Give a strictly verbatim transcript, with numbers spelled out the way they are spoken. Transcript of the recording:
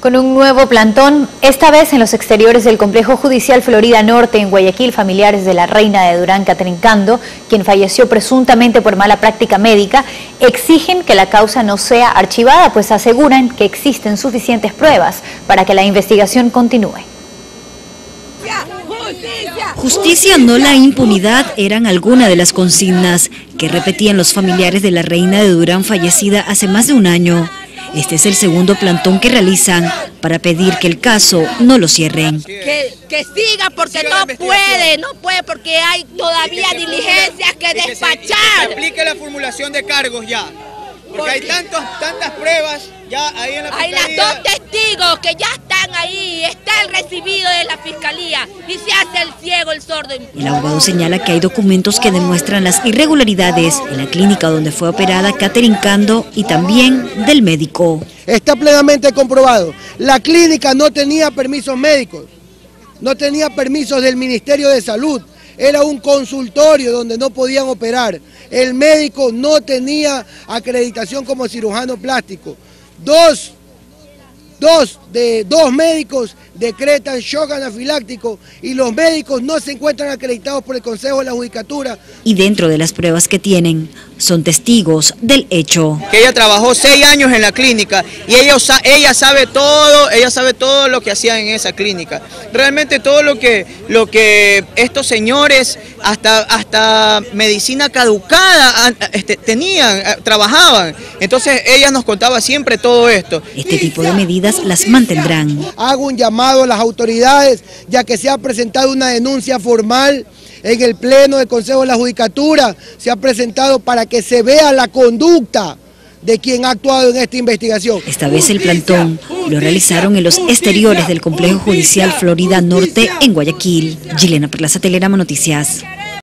Con un nuevo plantón, esta vez en los exteriores del Complejo Judicial Florida Norte en Guayaquil, familiares de la Reina de Durán, Catherine Cando, quien falleció presuntamente por mala práctica médica, exigen que la causa no sea archivada, pues aseguran que existen suficientes pruebas para que la investigación continúe. Justicia, no la impunidad, eran algunas de las consignas que repetían los familiares de la Reina de Durán, fallecida hace más de un año. Este es el segundo plantón que realizan para pedir que el caso no lo cierren. Que, que siga, porque no puede, no puede, porque hay todavía diligencias que despachar. Aplique la formulación de cargos ya, porque hay tantos, tantas pruebas ya ahí en la fiscalía. Hay las dos testigos que ya están ahí, está el recibido de la fiscalía y se hace el ciego, el sordo. El abogado señala que hay documentos que demuestran las irregularidades en la clínica donde fue operada Catherine Cando y también del médico. Está plenamente comprobado, la clínica no tenía permisos médicos, no tenía permisos del Ministerio de Salud, era un consultorio donde no podían operar, el médico no tenía acreditación como cirujano plástico. Dos, dos, de, dos médicos decretan shock anafiláctico y los médicos no se encuentran acreditados por el Consejo de la Judicatura. Y dentro de las pruebas que tienen, son testigos del hecho. Que ella trabajó seis años en la clínica y ella, ella sabe todo, ella sabe todo lo que hacían en esa clínica. Realmente todo lo que, lo que estos señores, hasta, hasta medicina caducada este, tenían, trabajaban. Entonces ella nos contaba siempre todo esto. Este tipo de medidas las mantendrán. Hago un llamado a las autoridades, ya que se ha presentado una denuncia formal en el Pleno del Consejo de la Judicatura, se ha presentado para que se vea la conducta de quien ha actuado en esta investigación. Esta vez el plantón lo realizaron en los exteriores del Complejo Judicial Florida Norte en Guayaquil. Yilena Perlaza, Telerama Noticias.